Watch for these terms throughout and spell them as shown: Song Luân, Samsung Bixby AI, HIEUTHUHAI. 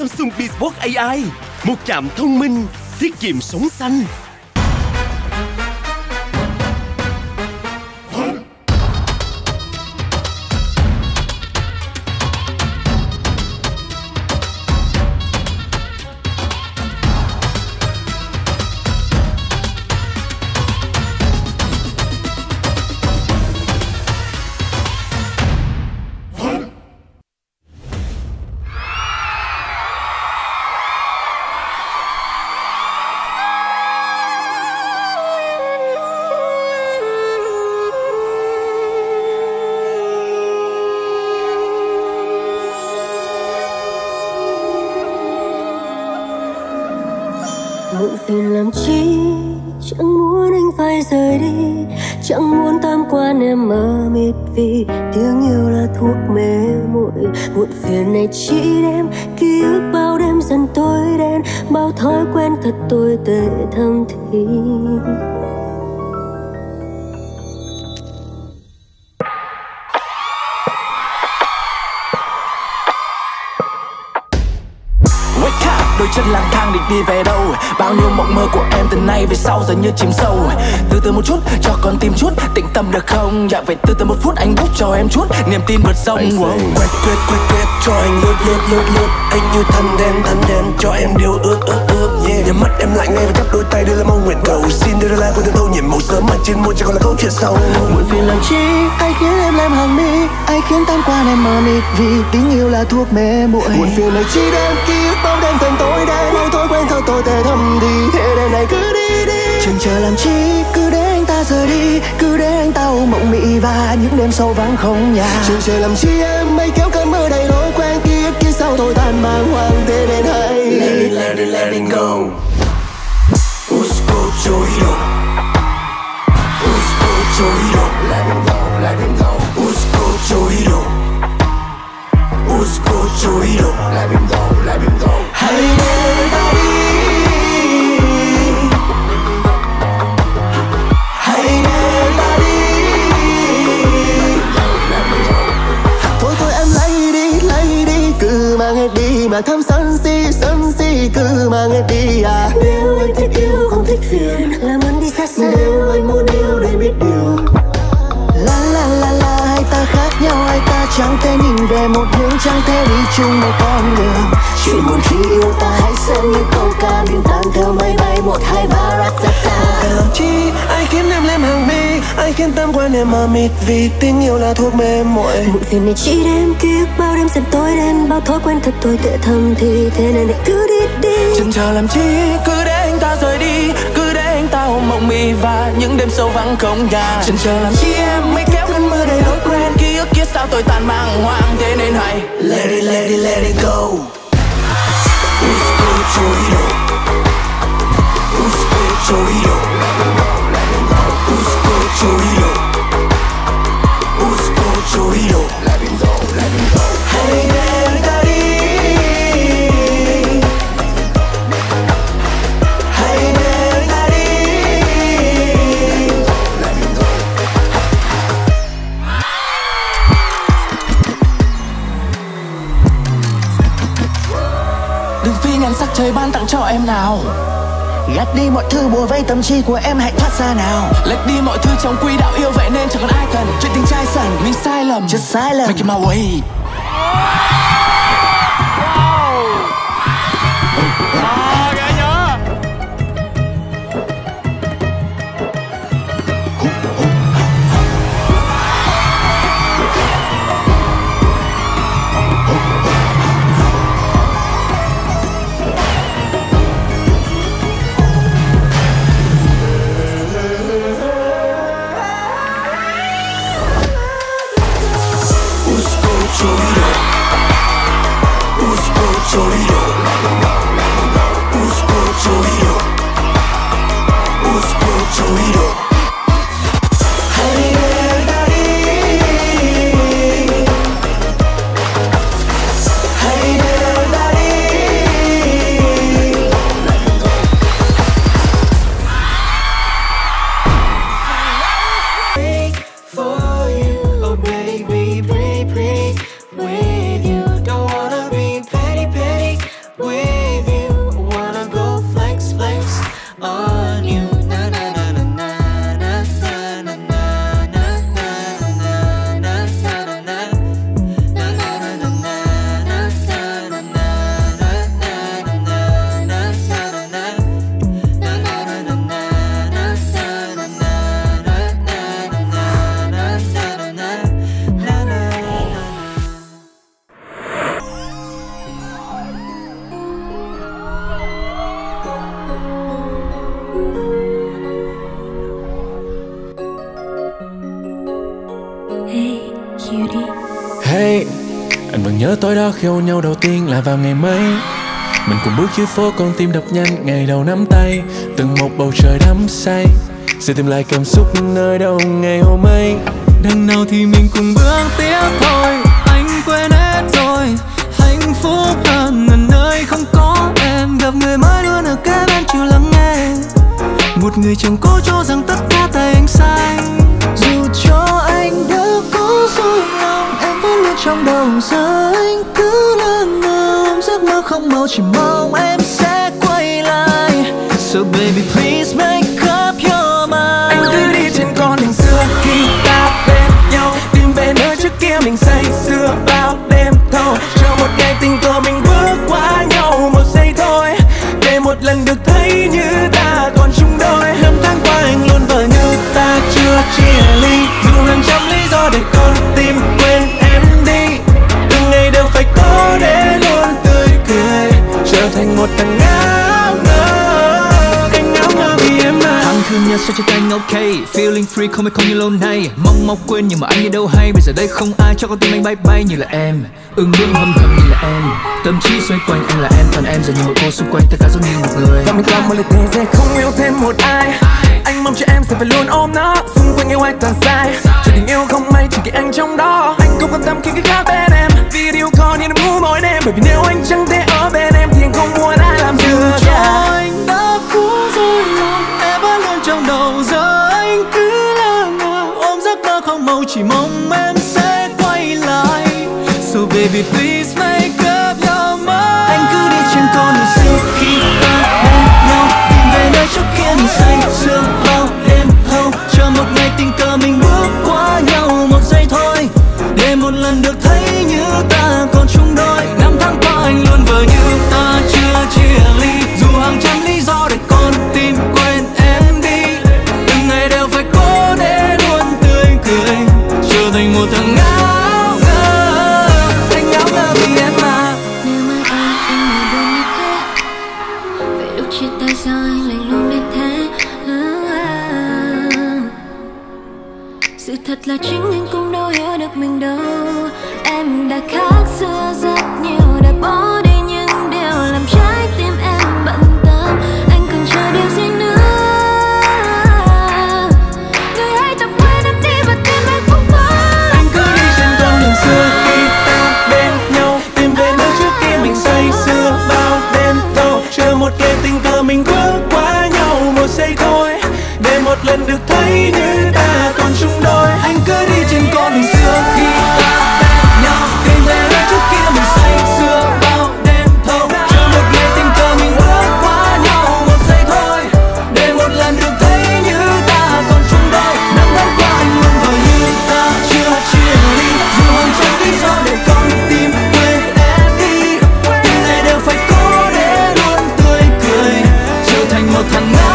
Samsung Bixby AI, một trạm thông minh tiết kiệm sống xanh. Bộn phiền làm chi, chẳng muốn anh phải rời đi, chẳng muốn tam quan em mờ mịt vì tiếng yêu là thuốc mê muội. Bộn phiền này chỉ đem ký ức bao đêm dần tối đen, bao thói quen thật tồi tệ thầm thì. Đôi chân lang thang định đi về đâu, bao nhiêu mộng mơ của em từ nay về sau giờ như chìm sâu. Từ từ một chút cho con tim chút tĩnh tâm được không? Dạ vậy từ từ một phút anh đúc cho em chút niềm tin vượt sông. Quét cho anh lướt, anh như thân đen cho em điều ước. Nhắm mắt em lại ngay và đắp đôi tay đưa ra mong nguyện cầu xin đưa ra lai của tôi nhiệm màu sớm mà trên môi chẳng còn là câu chuyện sâu. Muộn phiền làm chi, ai khiến em làm hàng mi, ai khiến tan qua em mờ mịt vì tình yêu là thuốc mê muội. Muộn phiền này chỉ đem ký ức bao đêm dần tối đen, bao thói quen thật tồi tệ thầm thì thế đêm này cứ đi. Chần chờ làm chi, cứ để anh ta rời đi, cứ để anh ta ôm mộng mị và những đêm sâu vắng không nhà. Chần chờ làm chi em, mây kéo cơn mưa đầy lối quen ký ức kia sao tôi tan mang hoang thế đến hay. Let it go. Usco Choiro. Let him go. Usco Choiro. Let him go. Hãy để ta đi. Thôi em lấy đi, cứ mang hết đi mà thăm sân si, cứ mang hết đi à. Nếu anh thích yêu không thích phiền, làm ơn đi xa xa. Nếu anh muốn yêu để biết điều. La la la, hai ta khác nhau, hai ta chẳng thể nhìn về một hướng, chẳng thể đi chung một con đường. Chỉ muốn khi yêu ta hãy xem những câu ca biến tan theo máy bay 1, 2, 3 ratata. Làm chi, ai khiến em lem hàng mi, ai khiến tâm quan em mờ mịt vì tình yêu là thuốc mê muội. Muộn phiền này chỉ đêm ký ức bao đêm dần tối đen, bao thói quen thật tồi tệ thầm thì thế nên lại cứ đi. Chần chờ làm chi, cứ để anh ta rời đi, cứ để anh ta ôm mộng mị và những đêm sâu vắng không nhà. Chần chờ làm chi em mới kéo cơn mưa đầy lối quen, ký ức kia sao tôi tàn mang hoang thế nên hay. Let it go. Usco Choiro. Usco Choiro. Let him go. Hey there, daddy. Đừng phi nhàn sắc trời ban tặng cho em nào, gạt đi mọi thứ bùa vây tâm trí của em hãy thoát ra nào. Lệch đi mọi thứ trong quỹ đạo yêu vậy nên chẳng còn ai cần. Chuyện tình trai sẵn mình sai lầm. Make it my way. Hey, anh vẫn nhớ tối đó khi hôn nhau đầu tiên là vào ngày mấy. Mình cùng bước dưới phố con tim đập nhanh, ngày đầu nắm tay, từng một bầu trời đắm say. Sẽ tìm lại cảm xúc nơi đâu ngày hôm ấy. Đằng nào thì mình cùng bước tiếp thôi. Anh quên hết rồi, hạnh phúc hơn gần nơi không có em. Gặp người mới luôn ở kế bên chịu lắng nghe. Một người chẳng cố cho rằng tất cả tay anh sai. Dù cho anh đã có dối lòng, em vẫn luôn trong đầu giờ anh cứ lâng lâng. Giấc mơ không màu chỉ mong em sẽ quay lại. So baby please make up your mind. Anh cứ đi trên con đường xưa khi ta bên nhau. Tìm về nơi trước kia mình say xưa bao đêm thâu. Chờ một ngày tình cờ mình bước qua nhau một giây thôi, để một lần được thấy như ta còn chung đôi. Năm tháng qua anh luôn vờ như ta chưa chia ly, dù hàng trăm lý do để con tim quên em đi. Từng ngày đều phải có để luôn tươi cười, trở thành một thằng ngáo ngơ. Anh ngáo ngơ vì em mà. Thằng thương nhớ sao cho anh ok, feeling free không phải không như lâu nay. Mong mong quên nhưng mà anh đi đâu hay. Bây giờ đây không ai cho con tim anh bay bay như là em. Ưng bướng hâm thầm như là em. Tâm trí xoay quanh anh là em, còn em giờ như một cô xung quanh tất cả giống như một người. Và mình là một lời thế giới không yêu thêm một ai. Anh mong cho em sẽ phải luôn ôm nó, xung quanh yêu ai toàn sai. Chuyện tình yêu không may chỉ cái anh trong đó. Anh không quan tâm khi cái khác bên em, vì điều có như nó ngu mỗi đêm. Bởi vì nếu anh chẳng thể ở bên em thì anh không muốn ai làm được. Dù cho anh đã cố rồi lòng, em vẫn luôn trong đầu giờ anh cứ là ngờ. Ôm giấc mơ không màu chỉ mong em sẽ quay lại. So baby please make up your mind. Anh cứ đi trên con đường xưa khi ta bên nhau. Tìm về nơi trước kia mình say sưa bao đêm thâu. Chờ một ngày tình cờ mình bước qua nhau một giây thôi, để một lần được thấy như ta còn chung đôi. Năm tháng qua anh luôn vờ như ta chưa chia ly, dù hàng trăm lý do để con tim quên em đi. Từng ngày đều phải cố để luôn tươi cười, trở thành một thằng ngáo. Thật là chính anh cũng đâu hiểu được mình đâu. Em đã khác xưa rất nhiều, đã bỏ đi những điều làm trái tim em bận tâm. Anh còn chờ điều gì nữa? Người hãy tập quên em đi và tìm hạnh phúc mới. Anh cứ đi trên con đường xưa khi ta bên nhau. Tìm về nơi trước kia mình say xưa bao đêm thâu. Chờ một ngày tình cờ mình bước qua nhau một giây thôi, để một lần được thấy như ta còn chung đôi. Anh cứ đi trên con đường xưa khi ta bên nhau. Tìm về nơi trước kia mình say xưa bao đêm thâu. Chờ một ngày tình cờ mình bước qua nhau một giây thôi, để một lần được thấy như ta còn chung đôi. Năm tháng qua anh luôn vờ như ta chưa chia ly, dù hàng trăm lý do để con tim quên em đi. Từng ngày đều phải cố để luôn tươi cười, trở thành một thằng ngáo.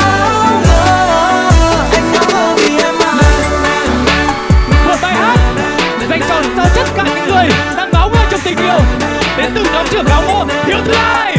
Đến từ nhóm trưởng áo mô Hiếu Thứ Hai.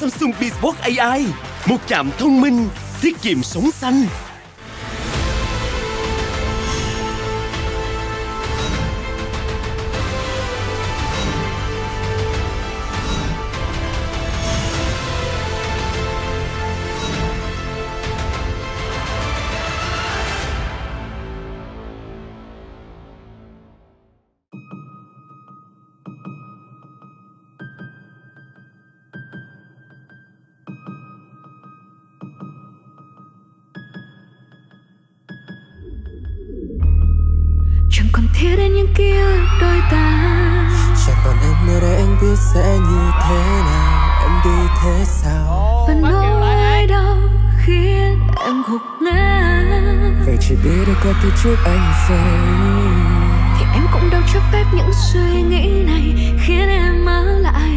Samsung Bixby AI, một trạm thông minh tiết kiệm sống xanh. Chẳng còn thiết đến những ký ức đôi ta. Chẳng còn em nữa để anh biết sẽ như thế nào, em đi thế sao. Và nỗi đau khiến em gục ngã. Vậy chỉ biết đâu có từ trước anh rồi, thì em cũng đâu cho phép những suy nghĩ này. khiến em ở lại,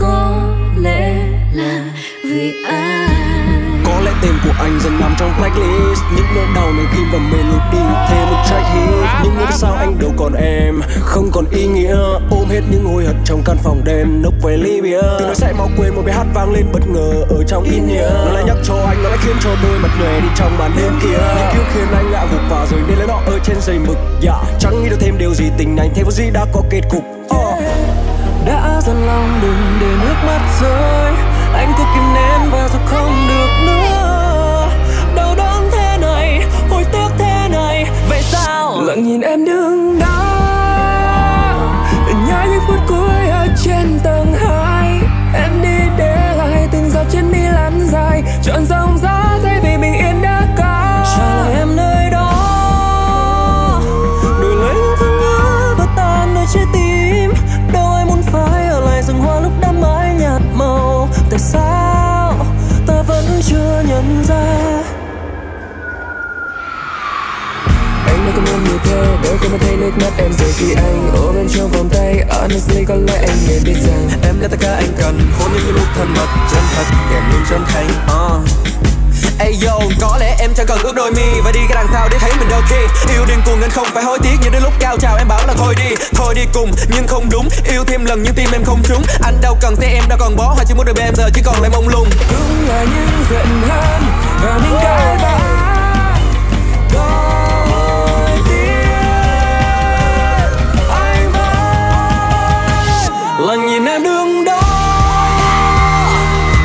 có lẽ là vì anh. Có lẽ tên của anh dần nằm trong blacklist, những nỗi đau này khi mà melody thêm một track hit. Những lúc sau anh đâu còn em, không còn ý nghĩa, ôm hết những hối hận trong căn phòng đêm nốc về Libya. Từ nó sẽ mau quên một bài hát vang lên bất ngờ ở trong in nhớ. Nó lại nhắc cho anh, nó lại khiến cho đôi mặt nhòe đi trong màn đêm kia. Những kêu khiến anh ngã gục vào rồi nên lấy nó ở trên giày mực. Chẳng nghĩ được thêm điều gì, tình anh thế vô gì đã có kết cục. Đã dần lòng đừng để nước mắt rơi, anh cố kìm nén và rồi không được nữa. Đau đớn thế này, hồi tiếc thế này, vậy sao? Lặng nhìn em đứng đó, nhá những phút cuối ở trên tầng 2. Em đi để lại từng giọt trên mi lan dài, chọn dòng gió thay vì bình yên đã cao. Trả lời em nơi đó, đổi lấy những thương nhớ và tan nơi trái tim. Đâu ai muốn phải ở lại rừng hoa lúc đã mãi nhạt màu. Tại sao ta vẫn chưa nhận ra? Anh không muốn nhiều theo, đâu không thấy nước mắt em rơi khi anh ôm em trong vòng tay. Honestly có lẽ anh nên biết rằng em là tất cả anh cần, hôn những lúc thân mật chân thật kèm những chân thành. Ayo, có lẽ em chẳng cần ước đôi mi và đi cái đằng sau để thấy mình đôi khi yêu điên cuồng nên không phải hối tiếc. Những đến lúc cao trào em bảo là thôi đi cùng nhưng không đúng, yêu thêm lần nhưng tim em không trúng. Anh đâu cần xe em đâu còn bó, họ chỉ muốn được bên em giờ chỉ còn lại mông lung. Đúng là những giận hờn và những cái bão. Lặng nhìn em đứng đó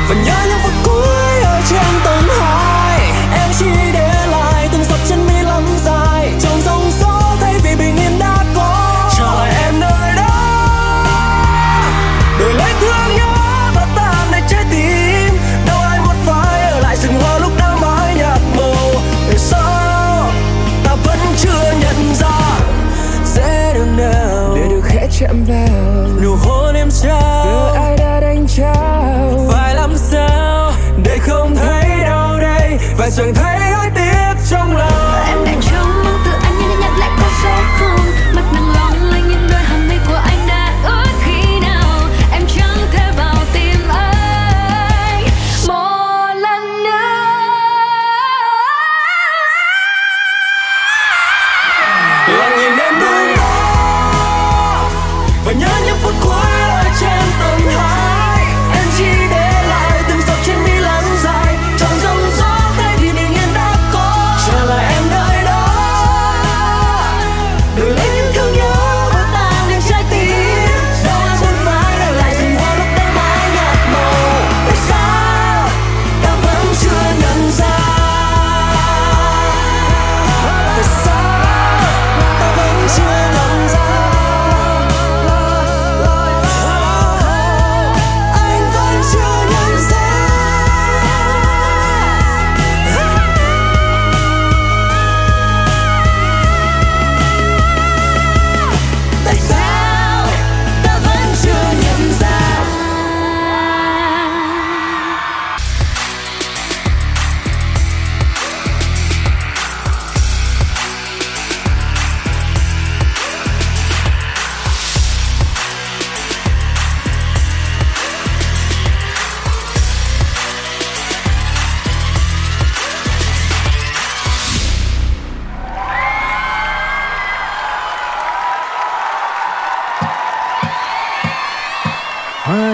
và nhớ những phút cuối ở trên tầng 2. Em chỉ để lại từng giọt chân mi lắng dài, trong dòng gió thay vì bình yên đã có. Trả lại em nơi đó, đổi lấy thương nhớ và tan nát trái tim. Đâu ai muốn phải ở lại rừng hoa lúc đã mãi nhạt màu. Tại sao ta vẫn chưa nhận ra? Dễ đường nào để được khẽ chạm vào nụ hôn sao? Giờ ai đã đánh trao? Phải làm sao để không thấy đau đây và chẳng thấy hối tiếc trong lòng? Em đang trông mong từ anh nhưng nhận lại có sẽ không. Mặt nắng long lanh những đôi hàng mi của anh đã ướt khi nào em chẳng thể vào tim anh một lần nữa. Lặng nhìn em đứng đó và nhớ những phút cuối.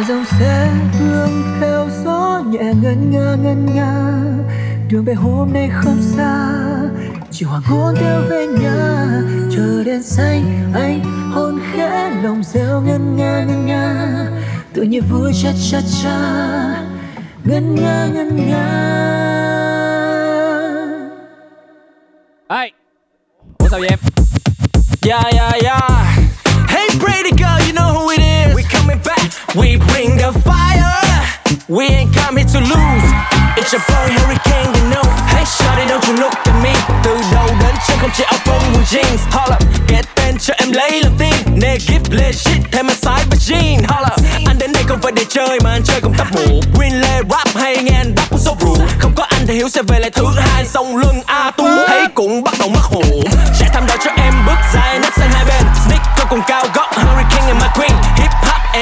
Dòng xe thương theo gió nhẹ ngân nga, đường về hôm nay không xa. Chiều hoàng hôn theo về nhà, trời đen xanh anh hôn khẽ lòng reo ngân nga, tự nhiên vui cha cha cha ngân nga. Hey, muốn sao vậy em? Yeah yeah yeah. Hey pretty girl, you know who it is. We coming back. We bring the fire, we ain't come here to lose. It's your boy Hurricane, you know. Hey shawty, don't you look at me. Từ đầu đến chân không chỉ áo phông quần jeans. Holla, kể tên cho em lấy lòng tin. Negative legit, thêm anh size và jean. Holla, anh đến đây không phải để chơi mà anh chơi cùng tóc mũ. Green lê rap hay nghe anh đáp cũng sốt ruột. Không có anh thì Hiếu sẽ về lại thứ hai. SongLuân A Tú thấy cũng bắt đầu mất hồn. Sẽ thăm đòi cho em bước dài nắp sang hai bên. Sneaker cùng cao gót, Hurricane and my queen. Hip hop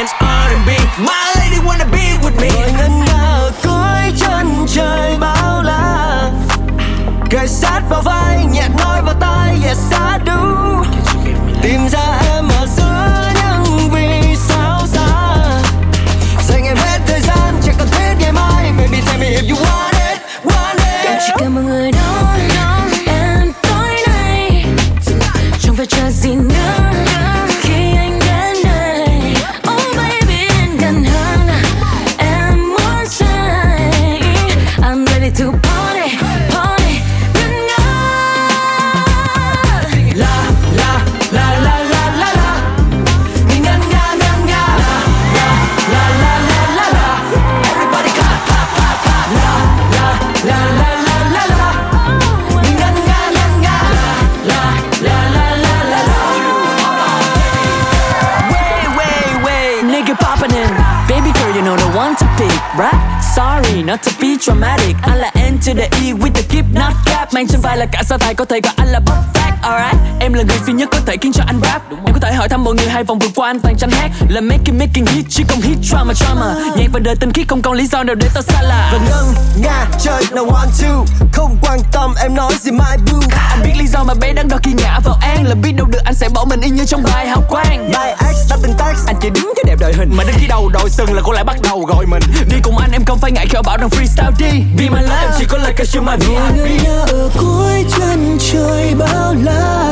rap. Sorry, not to be dramatic. Anh là N to the E with the gift not cap. Mang trên vai là cả sa tài, có thể gọi anh là Bob Fact. Alright, em là người duy nhất có thể khiến cho anh rap. Em có thể hỏi thăm mọi người hai vòng vừa qua anh toàn tranh hát. Là making hit chứ không hit drama drama. Nhạc và đời tình khí không còn lý do nào để tao xa lạ. Và ngân nga chơi nào one two, không quan tâm em nói gì my boo. Anh biết lý do mà bé đang đo khi ngã vào an là biết đâu được anh sẽ bỏ mình y như trong bài Hào Quang. My ex đã từng text anh chỉ đứng cái đẹp đời hình, mà đến khi đầu đội sừng là cô lại bắt đầu gọi mình. Đi cùng anh em không phải ngại khi bảo rằng freestyle đi, vì my love em chỉ có lời ca siêu my VIP. Ở cuối chân trời bao la,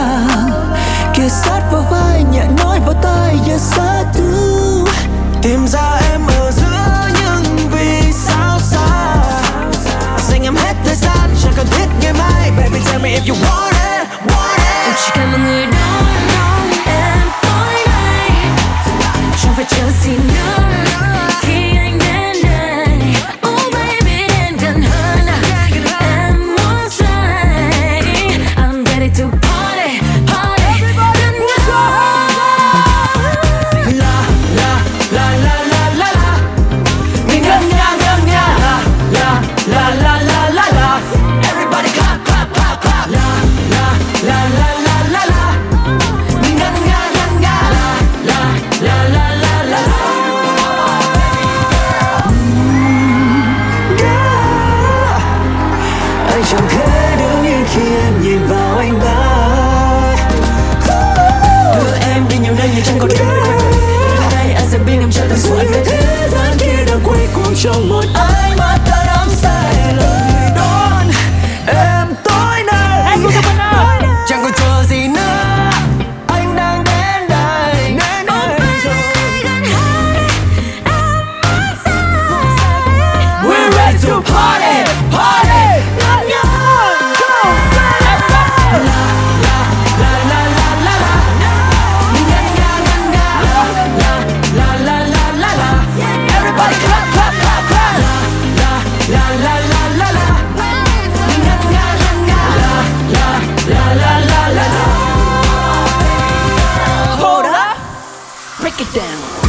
kề sát vào vai nhẹ nói vào tai giờ xa tư. Tìm ra em ở giữa những vì sao xa, dành em hết thời gian chẳng cần thiết ngày mai. Baby tell me if you want it, want it. Em chỉ cần một người đó nói em tối nay, chẳng phải chờ gì nữa. Khi anh đến đây, oh baby em gần hơn, em muốn say. I'm ready to party, party tonight. La la la la la la la, mình ngân nga la la la la la la la. Everybody clap clap clap clap. La la la la la la la, mình ngân nga la la la la la la. Anh chẳng thể đứng yên khi em nhìn vào anh ta. Đưa em đi nhiều nơi như chẳng còn đường về. Sẽ biết em trở thành số anh về thế gian kia đang quay cuồng trong một ánh mắt ta đắm say. Lời đón em tối nay, em của tôi chẳng còn chờ gì nữa, anh đang đến đây. Oh baby gần hơn, em muốn say. We're ready to party, party. Love you, go, go, go. Down.